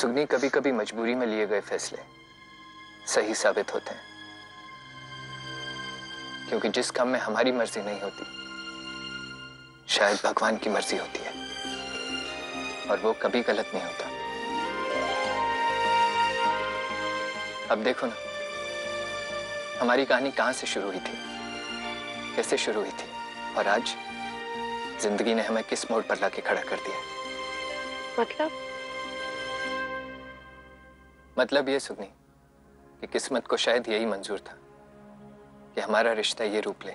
सुग्नि, कभी कभी मजबूरी में लिए गए फैसले सही साबित होते हैं, क्योंकि जिस काम में हमारी मर्जी नहीं होती शायद भगवान की मर्जी होती है, और वो कभी गलत नहीं होता। अब देखो ना, हमारी कहानी कहां से शुरू हुई थी, कैसे शुरू हुई थी, और आज जिंदगी ने हमें किस मोड़ पर लाके खड़ा कर दिया। मतलब ये सुग्नि कि किस्मत को शायद यही मंजूर था कि हमारा रिश्ता ये रूप ले,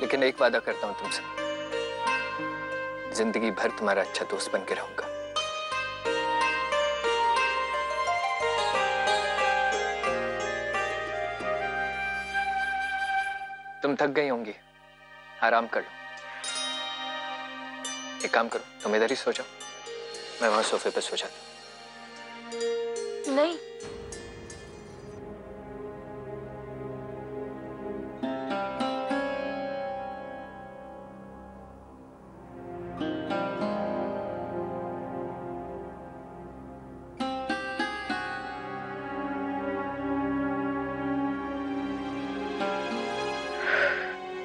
लेकिन एक वादा करता हूं तुमसे, जिंदगी भर तुम्हारा अच्छा दोस्त बन के रहूंगा। तुम थक गई होंगी, आराम कर लो। एक काम करो, तुम इधर ही सो जाओ, मैं वहां सोफे पे सो जाता हूं। नहीं,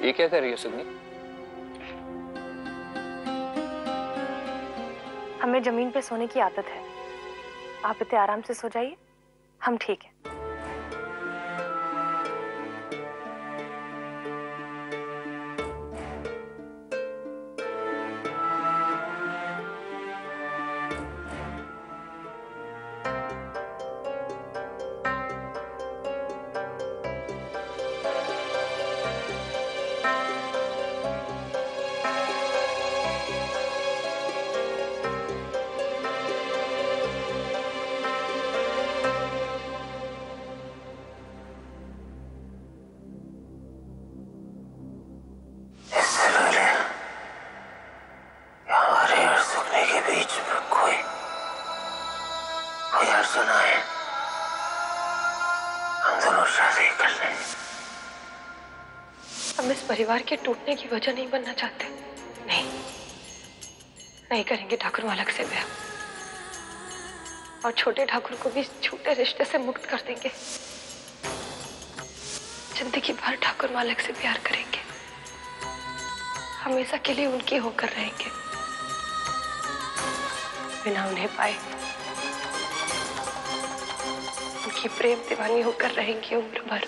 ये क्या कर रही हो सुग्नि? हमें जमीन पे सोने की आदत है, आप इतने आराम से सो जाइए, हम ठीक हैं। हम इस परिवार के टूटने की वजह नहीं बनना चाहते। नहीं, नहीं करेंगे ठाकुर मालक से ब्याह, और छोटे ठाकुर को भी छोटे रिश्ते से मुक्त कर देंगे। जिंदगी भर ठाकुर मालक से प्यार करेंगे, हमेशा के लिए उनके होकर रहेंगे, बिना उन्हें पाए उनकी प्रेम दीवानी होकर रहेंगी उम्र भर।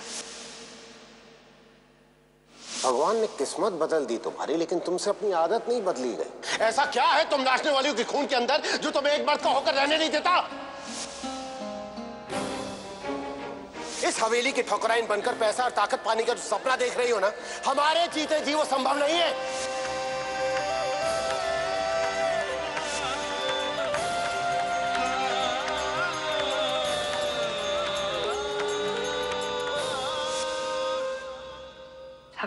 भगवान ने किस्मत बदल दी तुम्हारी, लेकिन तुमसे अपनी आदत नहीं बदली गई। ऐसा क्या है तुम नाचने वाली के खून के अंदर जो तुम्हें एक मर्द का होकर रहने नहीं देता? इस हवेली की ठोकराइन बनकर पैसा और ताकत पाने का जो सपना देख रही हो ना, हमारे जीते जी वो संभव नहीं है।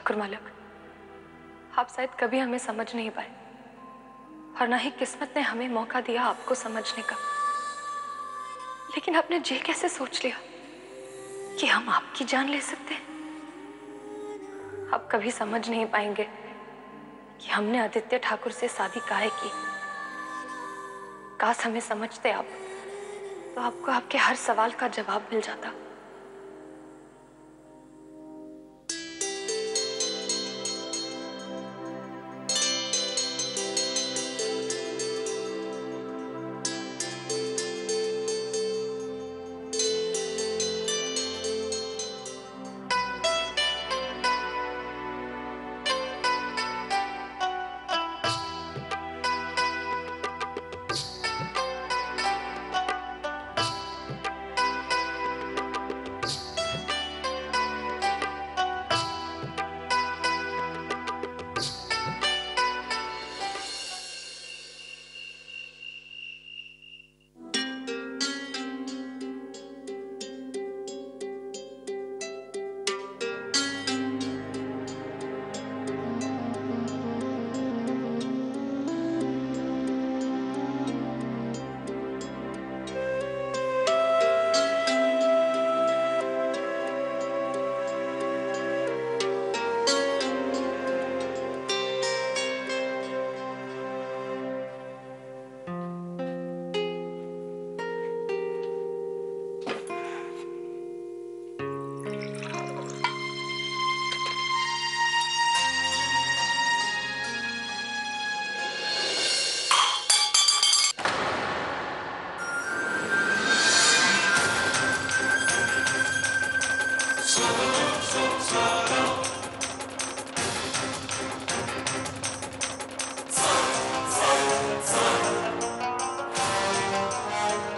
ठाकुर मालक, आप शायद कभी हमें समझ नहीं पाए, और ना ही किस्मत ने हमें मौका दिया आपको समझने का, लेकिन आपने ये कैसे सोच लिया कि हम आपकी जान ले सकते हैं? आप कभी समझ नहीं पाएंगे कि हमने आदित्य ठाकुर से शादी काहे की। काश हमें समझते आप, तो आपको आपके हर सवाल का जवाब मिल जाता।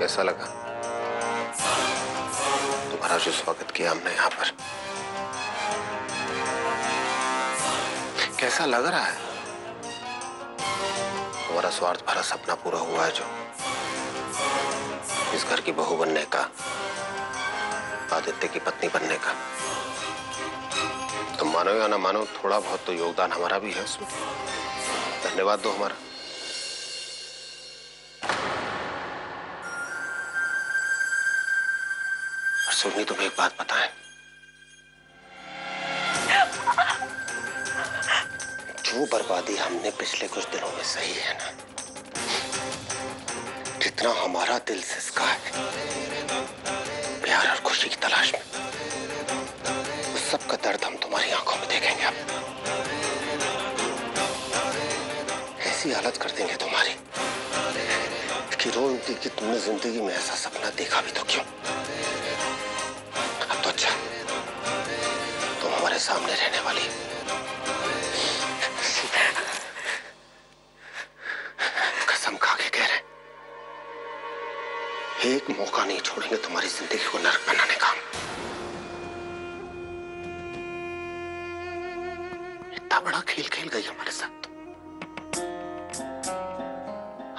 कैसा लगा? तुम्हारा जो स्वागत किया हमने यहाँ पर कैसा लग रहा है? तुम्हारा स्वार्थ भरा सपना पूरा हुआ है जो इस घर की बहू बनने का, आदित्य की पत्नी बनने का। तुम मानो या ना मानो थोड़ा बहुत तो योगदान हमारा भी है उसमें। धन्यवाद दो हमारा। सुगनी तुम्हें एक बात बताएं, जो बर्बादी हमने पिछले कुछ दिनों में सही है ना, जितना हमारा दिल सिसका है प्यार और खुशी की तलाश में, उस सब का दर्द हम तुम्हारी आंखों में देखेंगे। अब ऐसी हालत कर देंगे तुम्हारी कि रो उठती कि तुमने जिंदगी में ऐसा सपना देखा भी तो क्यों। सामने रहने वाली कसम खा के कह रहे, एक मौका नहीं छोड़ेंगे तुम्हारी जिंदगी को नरक बनाने का। इतना बड़ा खेल खेल गई हमारे साथ,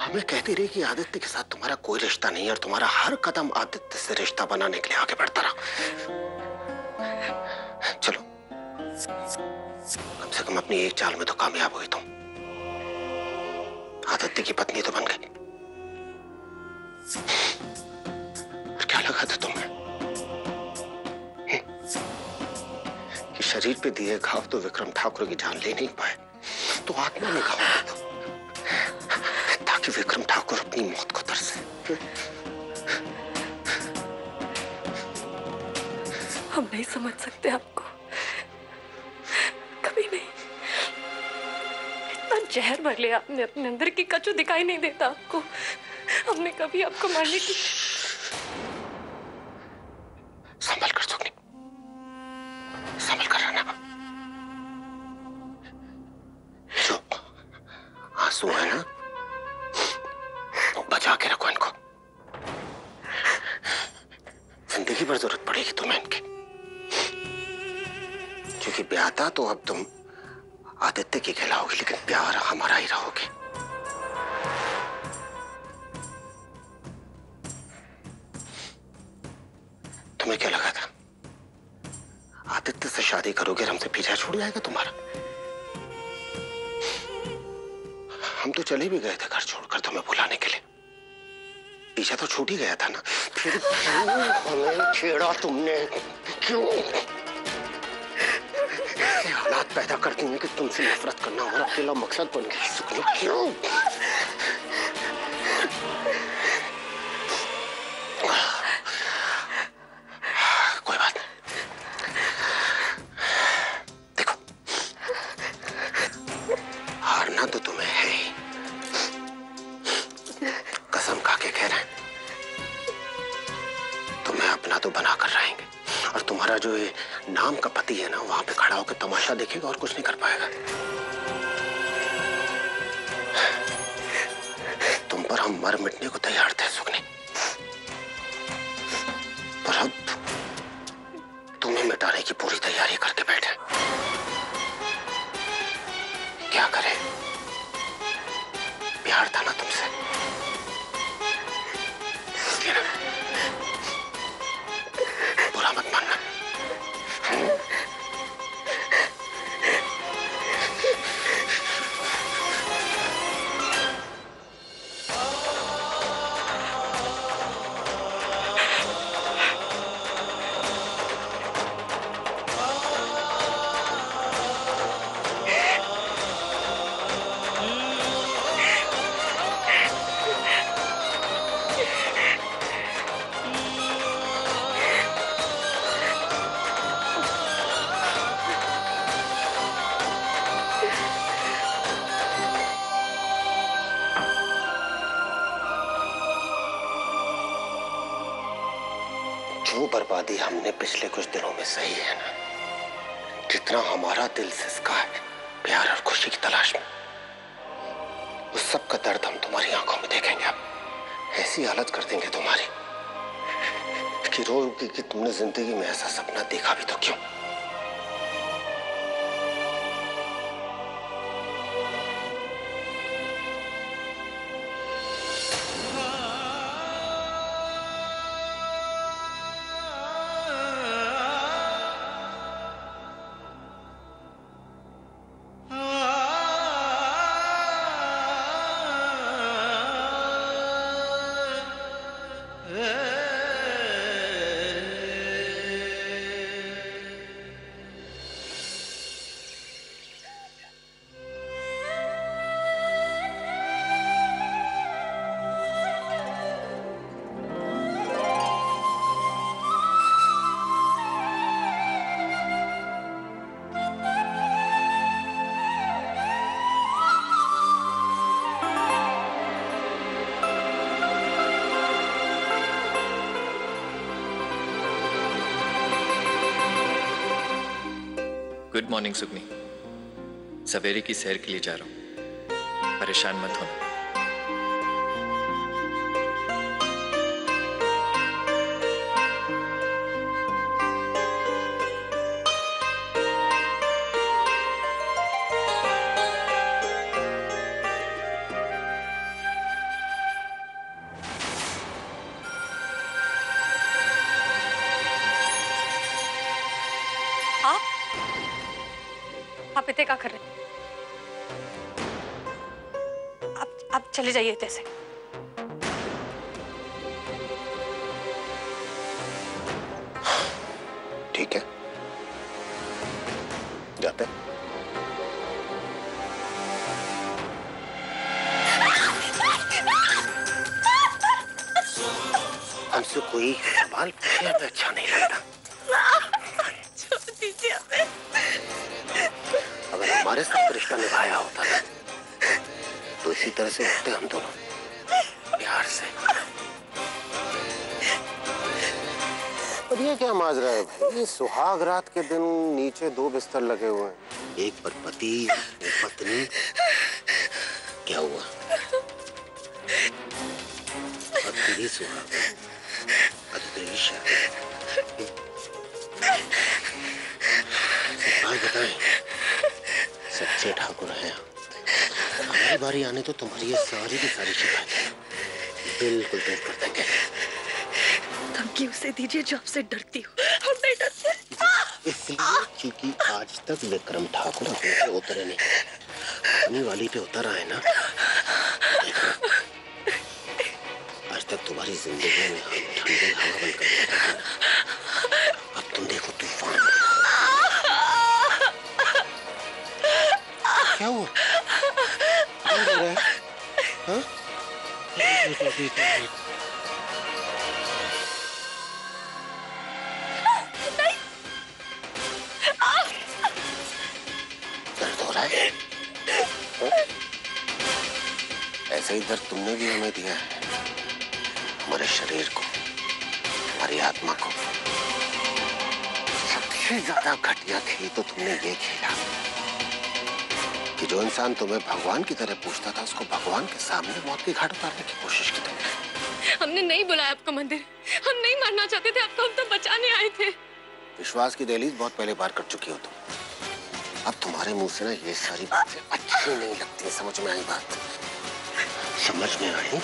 हमें कहती रही कि आदित्य के साथ तुम्हारा कोई रिश्ता नहीं है और तुम्हारा हर कदम आदित्य से रिश्ता बनाने के लिए आगे बढ़ता रहा। कम से कम अपनी एक चाल में तो कामयाब हुई तुम, आदित्य की पत्नी तो बन गई। और क्या लगा था तुम्हें कि शरीर पे दिए घाव तो विक्रम ठाकुर की जान ले नहीं पाए, तो आत्मा में घाव दो ताकि विक्रम ठाकुर अपनी मौत को तरसे। हम नहीं समझ सकते आपको, जहर भर लिया आपने अपने अंदर की, कचू दिखाई नहीं देता आपको। हमने कभी आपको मारने की। संभल कर सुगनी, संभल कर रहना। जो आंसू है ना बचा के रखो इनको, जिंदगी भर जरूरत पड़ेगी तुम्हें इनकी। क्योंकि ब्याहता तो अब तुम आदित्य की कहलाओगी लेकिन प्यार हमारा ही रहोगे। तुम्हें क्या लगा था आदित्य से शादी करोगे हमसे पीछा छूट जाएगा तुम्हारा? हम तो चले भी गए थे घर छोड़कर तुम्हें बुलाने के लिए, पीछा तो छूट ही गया था ना। फिर क्यों हमें छेड़ा तुमने? क्यों हालात पैदा कर देंगे कि तुमसे नफरत करना हमारा अकेला मकसद बन गया? सुगनी क्यों? कोई बात नहीं, देखो हारना तो तुम्हें है ही, कसम खा के कह रहे हैं तुम्हें अपना तो बना कर रहेंगे। और तुम्हारा जो ये नाम का पति है ना, वहां पे खड़ा होकर तमाशा देखेगा और कुछ नहीं कर पाएगा। तुम पर हम मर मिटने को तैयार थे सुगनी, पर अब तुम्हें मिटाने की पूरी तैयारी करके बैठे। क्या करें, प्यार था ना तुमसे, इसलिए ना। बुरा मत मानना, बर्बादी हमने पिछले कुछ दिनों में सही है ना, जितना हमारा दिल सिसका है प्यार और खुशी की तलाश में, उस सब का दर्द हम तुम्हारी आंखों में देखेंगे। अब ऐसी हालत कर देंगे तुम्हारी कि रो रुकी कि तुमने जिंदगी में ऐसा सपना देखा भी तो क्यों। गुड मॉर्निंग सुग्नी, सवेरे की सैर के लिए जा रहा हूँ, परेशान मत होना। आप इतने क्या कर रहे हैं? आप चले जाइए इतने से। ठीक है, जाते हैं। हमसे कोई सवाल पूछने में अच्छा नहीं लगता। हमारे साथ रिश्ता निभाया होता है तो इसी तरह से होते हम दोनों प्यार से। और ये क्या माजरा है भाई? ये सुहाग रात के दिन नीचे दो बिस्तर लगे हुए हैं, एक पर पति एक पत्नी। क्या हुआ? अब तेरी सुहाग अब तेरी शादी बताए। सच्चे ठाकुर हैं हमारी बारी आने तो तुम्हारी ये सारी की सारी शिकायतें बिल्कुल दूर कर देंगे। धमकी उसे दीजिए जो आपसे डरती हो। इसलिए क्योंकि आज तक विक्रम ठाकुर अपने पे उतरे नहीं, अपनी वाली पे उतर आए ना। आज तक तुम्हारी जिंदगी में हम ठंडे हवा बन कर, अब तुम देखो तूफान। क्या हुआ? क्या हो रहा है? हाँ? दर्द हो रहा है? ऐसा ही दर्द तुमने भी हमें दिया है, हमारे शरीर को, हमारी आत्मा को। सबसे ज्यादा घटिया थी तो तुमने ये खेला कि जो इंसान तुम्हें भगवान की तरह पूछता था उसको भगवान के सामने मौत के घाट उतारने की कोशिश की तुमने। हमने नहीं बुलाया आपका मंदिर, हम नहीं मारना चाहते थे आपको, हम तो बचाने आए थे। विश्वास की दहलीज बहुत पहले पार कर चुकी हो तुम। अब तुम्हारे मुंह से ना ये सारी बातें अच्छी नहीं लगती। समझ में आई बात? समझ में आई।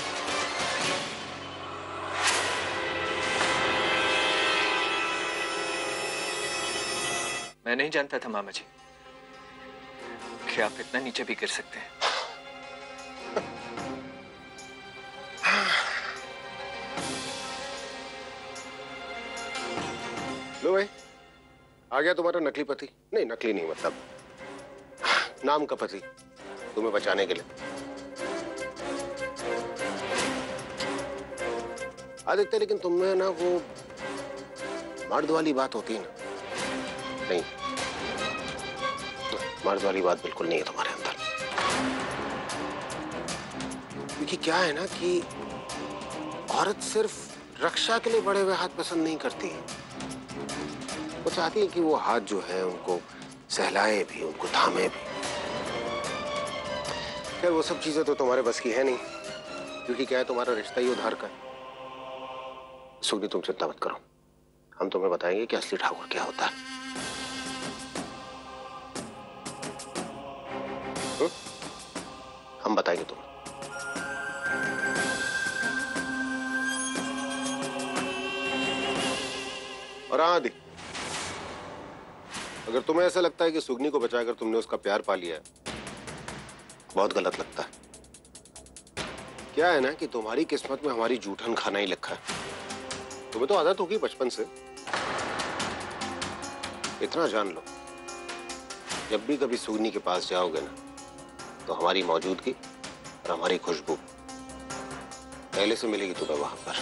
मैं नहीं जानता था मामा जी कि आप इतना नीचे भी गिर सकते हैं। लो भाई, आ गया तुम्हारा नकली पति। नहीं नकली नहीं, मतलब नाम का पति, तुम्हें बचाने के लिए। आदित्य, लेकिन तुम्हें ना वो मर्द वाली बात होती है ना, नहीं मर्द वाली बात बिल्कुल नहीं है तुम्हारे अंदर। क्योंकि क्या है ना कि औरत सिर्फ रक्षा के लिए बड़े हुए हाथ पसंद नहीं करती है, वो चाहती है कि वो हाथ जो है उनको सहलाए भी, उनको थामे भी। खैर वो सब चीजें तो तुम्हारे बस की है नहीं। क्योंकि क्या है, तुम्हारा रिश्ता ही उधार का है। सुग्नि, तुम चिंता मत करो, हम तुम्हें बताएंगे कि असली ठाकुर क्या होता है। हम बताएंगे तुम्हें। और आदि, अगर तुम्हें ऐसा लगता है कि सुग्नि को बचाकर तुमने उसका प्यार पा लिया है, बहुत गलत लगता है। क्या है ना कि तुम्हारी किस्मत में हमारी जूठन खाना ही लिखा है। तुम्हें तो आदत होगी बचपन से। इतना जान लो, जब भी कभी सुग्नि के पास जाओगे ना, तो हमारी मौजूदगी और हमारी खुशबू पहले से मिलेगी तुम्हें वहां पर।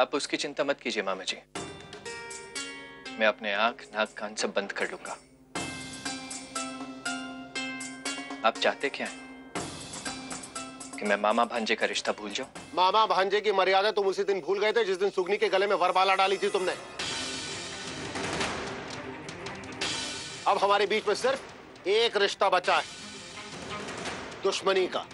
आप उसकी चिंता मत कीजिए मामा जी, मैं अपने आंख नाक कान सब बंद कर लूंगा। आप चाहते क्या हैं? कि मैं मामा भांजे का रिश्ता भूल जाऊं? मामा भांजे की मर्यादा तुम उसी दिन भूल गए थे जिस दिन सुग्नि के गले में वरमाला डाली थी तुमने। अब हमारे बीच में सिर्फ एक रिश्ता बचा है, दुश्मनी का।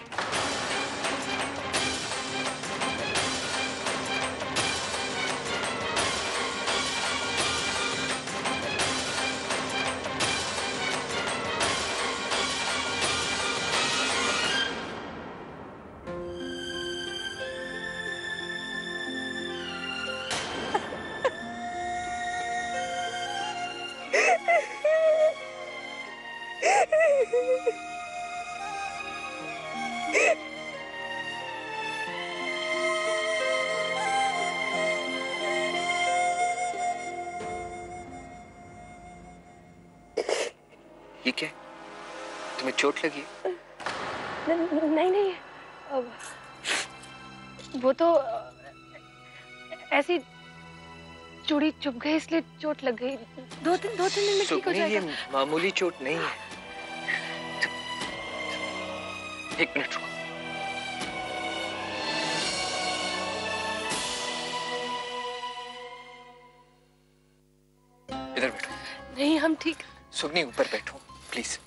ये क्या? तुम्हें चोट लगी? नहीं नहीं, वो तो ऐसी चूड़ी चुप गई इसलिए चोट लग गई। दो तीन दिन में ठीक हो जाएगा। ये मामूली चोट नहीं है। एक मिनट रुको। इधर बैठो। नहीं, हम ठीक। सुग्नि, ऊपर बैठो प्लीज।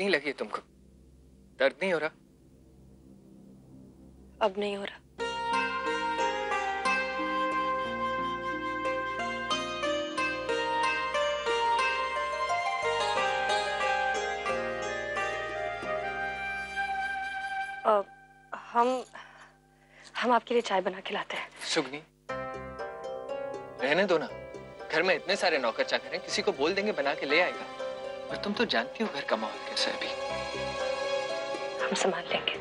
नहीं लगी तुमको? दर्द नहीं हो रहा? अब नहीं हो रहा। हम आपके लिए चाय बना के लाते हैं। सुग्नि, रहने दो ना, घर में इतने सारे नौकर चाकर हैं, किसी को बोल देंगे बना के ले आएगा। और तुम तो जानती हो घर का माहौल कैसा है अभी। हम संभाल लेंगे,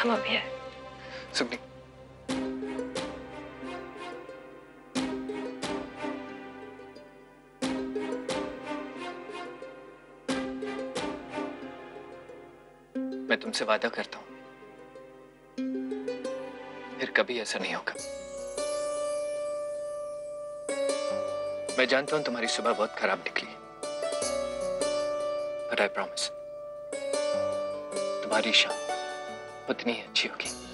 हम अभी हैं। सुग्नि, मैं तुमसे वादा करता हूं, फिर कभी ऐसा नहीं होगा। मैं जानता हूं तुम्हारी सुबह बहुत खराब निकली, बट आई प्रॉमिस तुम्हारी शाम उतनी ही अच्छी होगी।